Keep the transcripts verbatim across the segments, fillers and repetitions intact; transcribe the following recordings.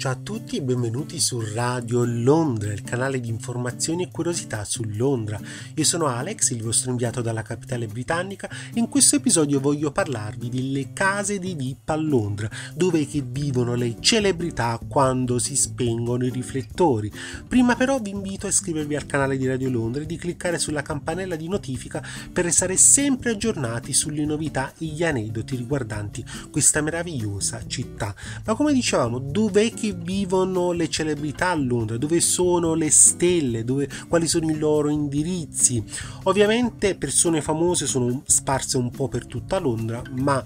Ciao a tutti e benvenuti su Radio Londra, il canale di informazioni e curiosità su Londra. Io sono Alex, il vostro inviato dalla capitale britannica, e in questo episodio voglio parlarvi delle case di V I P a Londra, dove che vivono le celebrità quando si spengono i riflettori. Prima però vi invito a iscrivervi al canale di Radio Londra e di cliccare sulla campanella di notifica per restare sempre aggiornati sulle novità e gli aneddoti riguardanti questa meravigliosa città. Ma come dicevamo, dov'è che vivono le celebrità a Londra, dove sono le stelle, dove, quali sono i loro indirizzi? Ovviamente persone famose sono sparse un po' per tutta Londra, ma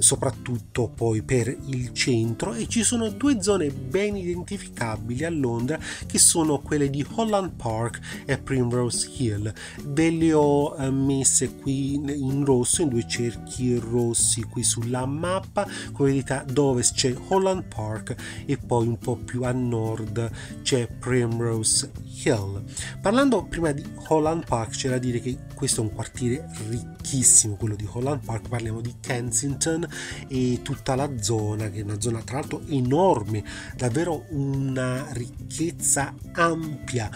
soprattutto poi per il centro, e ci sono due zone ben identificabili a Londra che sono quelle di Holland Park e Primrose Hill. Ve le ho messe qui in rosso, in due cerchi rossi qui sulla mappa. Come vedete a ovest c'è Holland Park e poi un po' più a nord c'è Primrose Hill. Parlando prima di Holland Park, c'è da dire che questo è un quartiere ricchissimo, quello di Holland Park. Parliamo di Kensington e tutta la zona, che è una zona tra l'altro enorme, davvero una ricchezza ampia,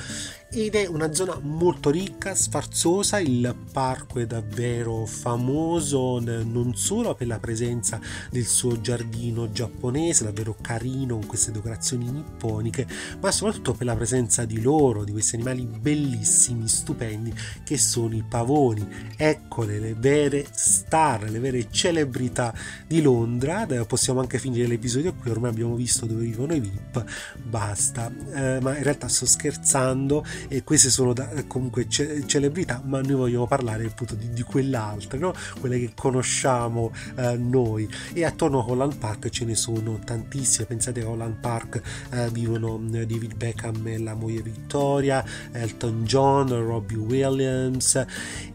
ed è una zona molto ricca, sfarzosa. Il parco è davvero famoso non solo per la presenza del suo giardino giapponese, davvero carino con queste decorazioni nipponiche, ma soprattutto per la presenza di loro, di questi animali bellissimi, stupendi, che sono i pavoni. Eccole le vere star, le vere celebrità di Londra. Possiamo anche finire l'episodio qui, ormai abbiamo visto dove vivono i V I P, basta. Eh, ma in realtà sto scherzando. E queste sono da, comunque ce, celebrità, ma noi vogliamo parlare appunto di, di quell'altra, no? Quelle che conosciamo eh, noi. E attorno a Holland Park ce ne sono tantissime. Pensate a Holland Park, eh, vivono David Beckham e la moglie Victoria, Elton John, Robbie Williams,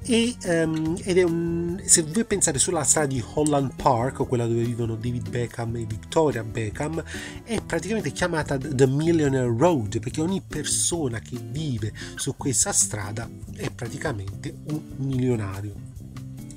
e, ehm, ed è un, se voi pensate sulla strada di Holland Park, quella dove vivono David Beckham e Victoria Beckham, è praticamente chiamata The Millionaire Road, perché ogni persona che vive su questa strada è praticamente un milionario.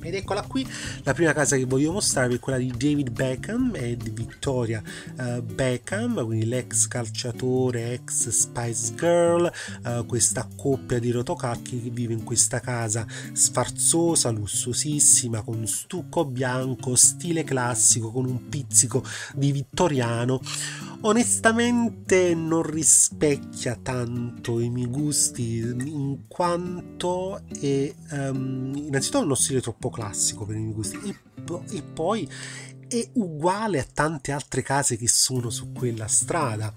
Ed eccola qui la prima casa che voglio mostrarvi, è quella di David Beckham e di Victoria uh, Beckham, quindi l'ex calciatore, ex Spice Girl, uh, questa coppia di rotocacchi che vive in questa casa sfarzosa, lussuosissima, con stucco bianco, stile classico, con un pizzico di vittoriano. Onestamente non rispecchia tanto i miei gusti, in quanto è um, innanzitutto uno stile troppo classico per i miei gusti, e, e poi è uguale a tante altre case che sono su quella strada.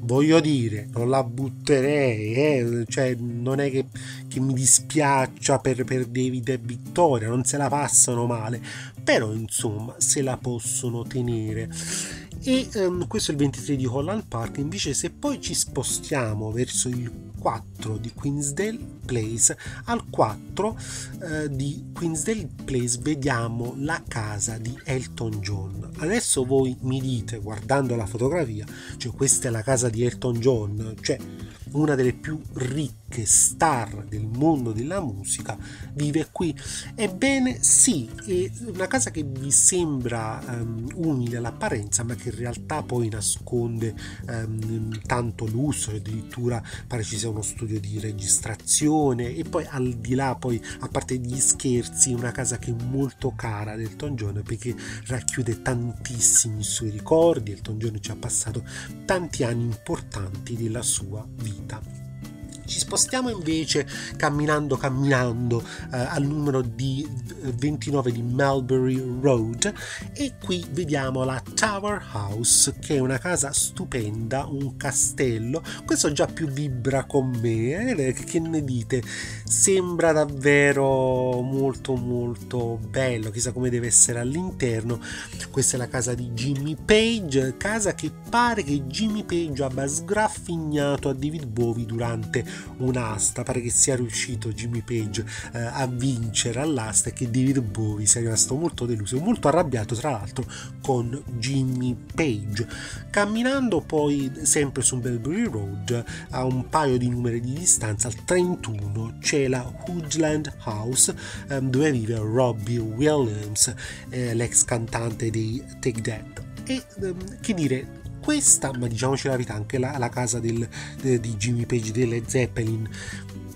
Voglio dire, non la butterei, eh? Cioè, non è che, che mi dispiaccia per, per David e Victoria, non se la passano male, però insomma se la possono tenere. E um, questo è il ventitré di Holland Park. Invece se poi ci spostiamo verso il quattro di Queensdale Place, al quattro eh, di Queensdale Place vediamo la casa di Elton John. Adesso voi mi dite, guardando la fotografia, cioè questa è la casa di Elton John, cioè una delle più ricche star del mondo della musica vive qui. Ebbene sì, è una casa che vi sembra um, umile all'apparenza, ma che in realtà poi nasconde um, tanto lusso, addirittura pare ci sia uno studio di registrazione. E poi al di là, poi a parte gli scherzi, è una casa che è molto cara ad Elton John, perché racchiude tantissimi suoi ricordi. Elton John ci ha passato tanti anni importanti della sua vita. Ci spostiamo invece camminando camminando eh, al numero di ventinove di Melbury Road, e qui vediamo la Tower House, che è una casa stupenda, un castello. Questo già più vibra con me, eh? Che ne dite? Sembra davvero molto molto bello, chissà come deve essere all'interno. Questa è la casa di Jimmy Page, casa che pare che Jimmy Page abbia sgraffignato a David Bowie durante un'asta. Pare che sia riuscito Jimmy Page eh, a vincere all'asta, e che David Bowie sia rimasto molto deluso, molto arrabbiato tra l'altro con Jimmy Page. Camminando poi sempre su Melbury Road, a un paio di numeri di distanza, al trentuno, c'è la Holland House, eh, dove vive Robbie Williams, eh, l'ex cantante dei Take That. E ehm, che dire, questa, ma diciamoci la verità, anche la, la casa del, de, di Jimmy Page delle Zeppelin,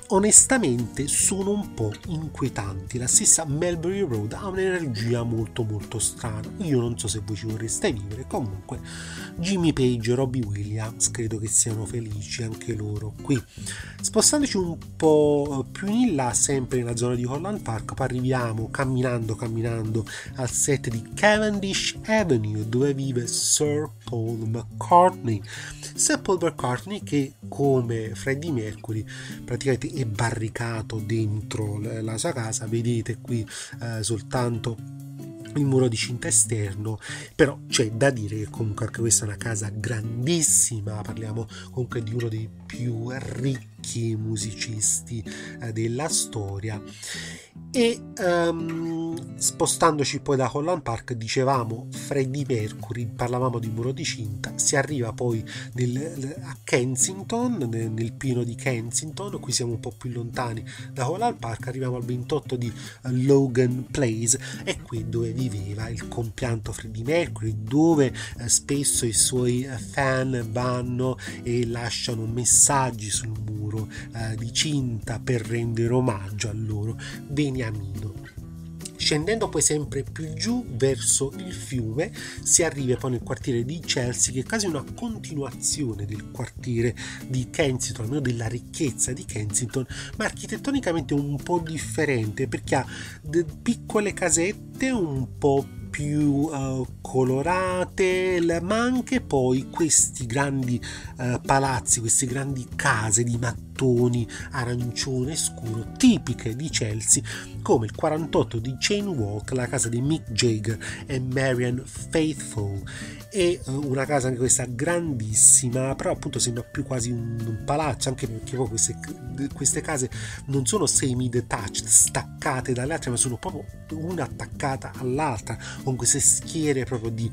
onestamente sono un po' inquietanti. La stessa Melbury Road ha un'energia molto molto strana. Io non so se voi ci vorreste vivere. Comunque Jimmy Page e Robbie Williams credo che siano felici anche loro qui. Spostandoci un po' più in là, sempre nella zona di Holland Park, arriviamo camminando camminando al set di Cavendish Avenue, dove vive Sir Paul McCartney. Sir Paul McCartney che, come Freddie Mercury, praticamente è barricato dentro la sua casa. Vedete qui eh, soltanto il muro di cinta esterno, però c'è da dire che comunque anche questa è una casa grandissima. Parliamo comunque di uno dei più ricchi musicisti eh, della storia. E um, spostandoci poi da Holland Park, dicevamo Freddie Mercury, parlavamo di muro di cinta, si arriva poi nel, a Kensington, nel, nel pino di Kensington. Qui siamo un po' più lontani da Holland Park, arriviamo al ventotto di Logan Place, è qui dove viveva il compianto Freddie Mercury, dove eh, spesso i suoi fan vanno e lasciano messaggi sul muro eh, di cinta per rendere omaggio a loro beniamino. Scendendo poi sempre più giù verso il fiume si arriva poi nel quartiere di Chelsea, che è quasi una continuazione del quartiere di Kensington, almeno della ricchezza di Kensington, ma architettonicamente un po' differente, perché ha piccole casette un po' più uh, colorate, ma anche poi questi grandi uh, palazzi, queste grandi case di mattoni arancione scuro tipiche di Chelsea, come il quarantotto di Chain Walk, la casa di Mick Jagger e Marianne Faithfull. È uh, una casa anche questa grandissima, però appunto sembra più quasi un, un palazzo, anche perché poi queste, queste case non sono semi-detached, staccate dalle altre, ma sono proprio una attaccata all'altra, con queste schiere proprio di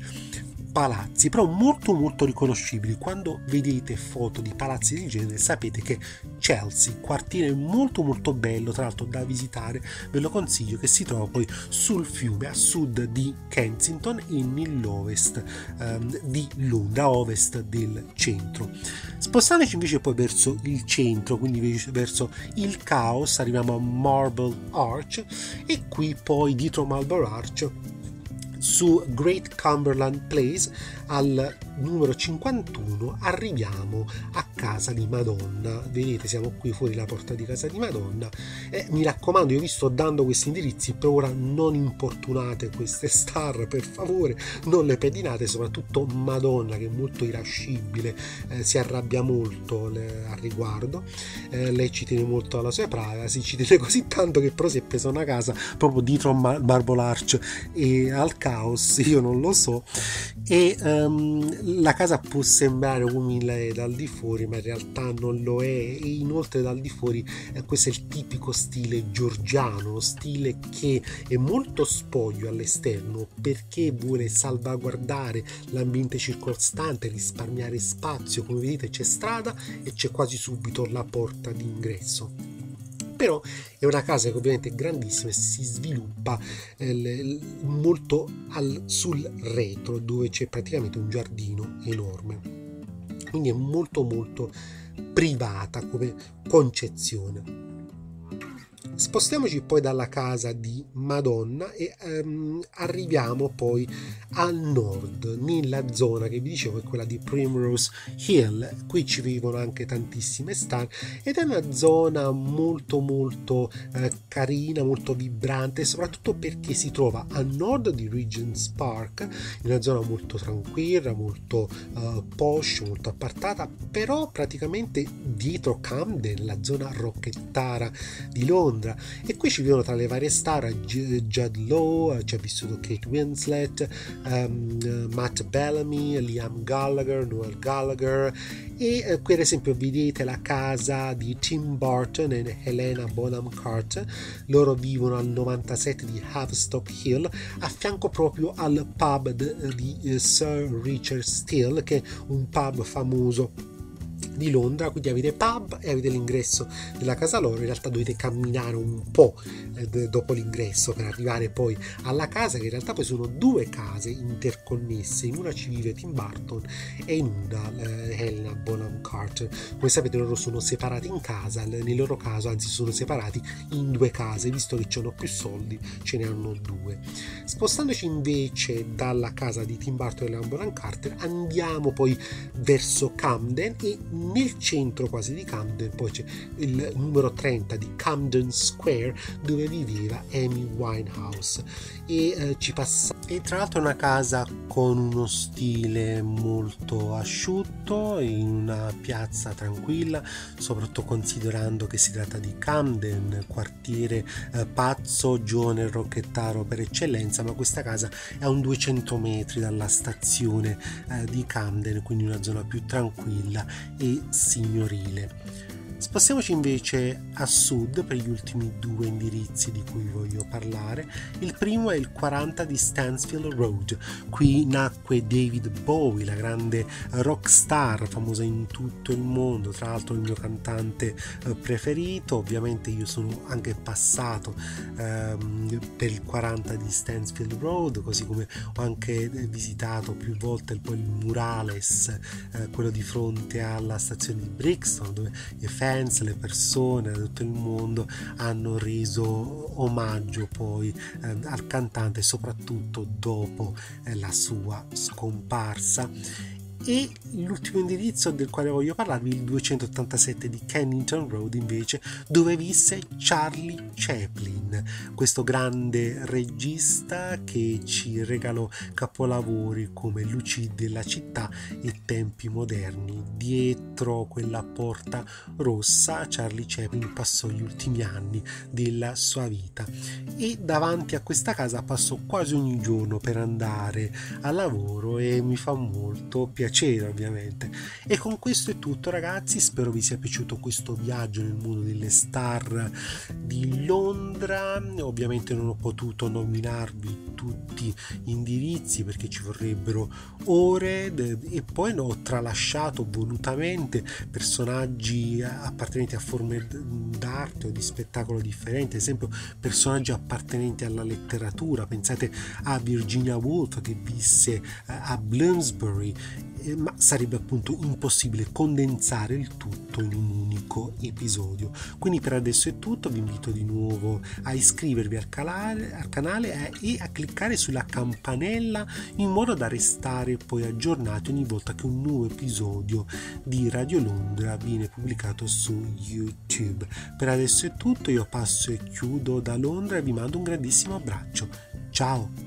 palazzi, però molto molto riconoscibili. Quando vedete foto di palazzi del genere sapete che Chelsea, quartiere molto molto bello, tra l'altro da visitare, ve lo consiglio, che si trova poi sul fiume a sud di Kensington e nell'ovest ehm, di Londra, ovest del centro. Spostandoci invece poi verso il centro, quindi verso il caos, arriviamo a Marble Arch, e qui poi dietro Marble Arch su Great Cumberland Place al numero cinquantuno arriviamo a casa di Madonna. Vedete, siamo qui fuori la porta di casa di Madonna. Eh, mi raccomando, io vi sto dando questi indirizzi, per ora non importunate queste star, per favore, non le pedinate, soprattutto Madonna, che è molto irascibile, eh, si arrabbia molto le, al riguardo. Eh, lei ci tiene molto alla sua privacy, ci tiene così tanto che però si è presa una casa proprio dietro Mar- Marble Arch e al caos, io non lo so. E um, la casa può sembrare umile dal di fuori, ma in realtà non lo è, e inoltre dal di fuori eh, questo è il tipico stile georgiano, stile che è molto spoglio all'esterno perché vuole salvaguardare l'ambiente circostante, risparmiare spazio. Come vedete c'è strada e c'è quasi subito la porta d'ingresso. Però è una casa che ovviamente è grandissima e si sviluppa eh, molto al, sul retro, dove c'è praticamente un giardino enorme, quindi è molto molto privata come concezione. Spostiamoci poi dalla casa di Madonna e um, arriviamo poi al nord, nella zona che vi dicevo è quella di Primrose Hill. Qui ci vivono anche tantissime star ed è una zona molto molto eh, carina, molto vibrante, soprattutto perché si trova a nord di Regent's Park, una zona molto tranquilla, molto eh, posh, molto appartata, però praticamente dietro Camden, la zona rocchettara di Londra. E qui ci vivono tra le varie star Jude Law, ci ha vissuto Kate Winslet, um, Matt Bellamy, Liam Gallagher, Noel Gallagher. E eh, qui ad esempio vedete la casa di Tim Burton e Helena Bonham Carter. Loro vivono al novantasette di Havestock Hill, a fianco proprio al pub di, di eh, Sir Richard Steele, che è un pub famoso di Londra, quindi avete pub e avete l'ingresso della casa loro. In realtà dovete camminare un po' dopo l'ingresso per arrivare poi alla casa, che in realtà poi sono due case interconnesse, in una ci vive Tim Burton e in una eh, Helena Bonham Carter. Come sapete loro sono separati in casa, nel loro caso anzi sono separati in due case, visto che ci hanno più soldi ce ne hanno due. Spostandoci invece dalla casa di Tim Burton e Helena Bonham Carter andiamo poi verso Camden, e nel centro quasi di Camden poi c'è il numero trenta di Camden Square dove viveva Amy Winehouse, e eh, ci passa, e tra l'altro è una casa con uno stile molto asciutto in una piazza tranquilla, soprattutto considerando che si tratta di Camden, quartiere eh, pazzo, giovane e rocchettaro per eccellenza. Ma questa casa è a un duecento metri dalla stazione eh, di Camden, quindi una zona più tranquilla e signorile. Spostiamoci invece a sud per gli ultimi due indirizzi di cui voglio parlare. Il primo è il quaranta di Stansfield Road. Qui nacque David Bowie, la grande rock star famosa in tutto il mondo, tra l'altro il mio cantante preferito. Ovviamente io sono anche passato ehm, per il quaranta di Stansfield Road, così come ho anche visitato più volte poi il murales, eh, quello di fronte alla stazione di Brixton, dove effettivamente le persone da tutto il mondo hanno reso omaggio poi eh, al cantante, soprattutto dopo eh, la sua scomparsa. E l'ultimo indirizzo del quale voglio parlarvi, il duecentottantasette di Kensington Road invece, dove visse Charlie Chaplin, questo grande regista che ci regalò capolavori come Luci della città e Tempi moderni. Dietro quella porta rossa Charlie Chaplin passò gli ultimi anni della sua vita, e davanti a questa casa passò quasi ogni giorno per andare al lavoro, e mi fa molto piacere ovviamente. E con questo è tutto ragazzi, spero vi sia piaciuto questo viaggio nel mondo delle star di Londra. Ovviamente non ho potuto nominarvi tutti gli indirizzi perché ci vorrebbero ore, e poi ho tralasciato volutamente personaggi appartenenti a forme d'arte o di spettacolo differenti, ad esempio personaggi appartenenti alla letteratura. Pensate a Virginia Woolf che visse a Bloomsbury, ma sarebbe appunto impossibile condensare il tutto in un unico episodio. Quindi per adesso è tutto, vi invito di nuovo a iscrivervi al canale, al canale e a cliccare sulla campanella in modo da restare poi aggiornati ogni volta che un nuovo episodio di Radio Londra viene pubblicato su YouTube. Per adesso è tutto, io passo e chiudo da Londra e vi mando un grandissimo abbraccio. Ciao!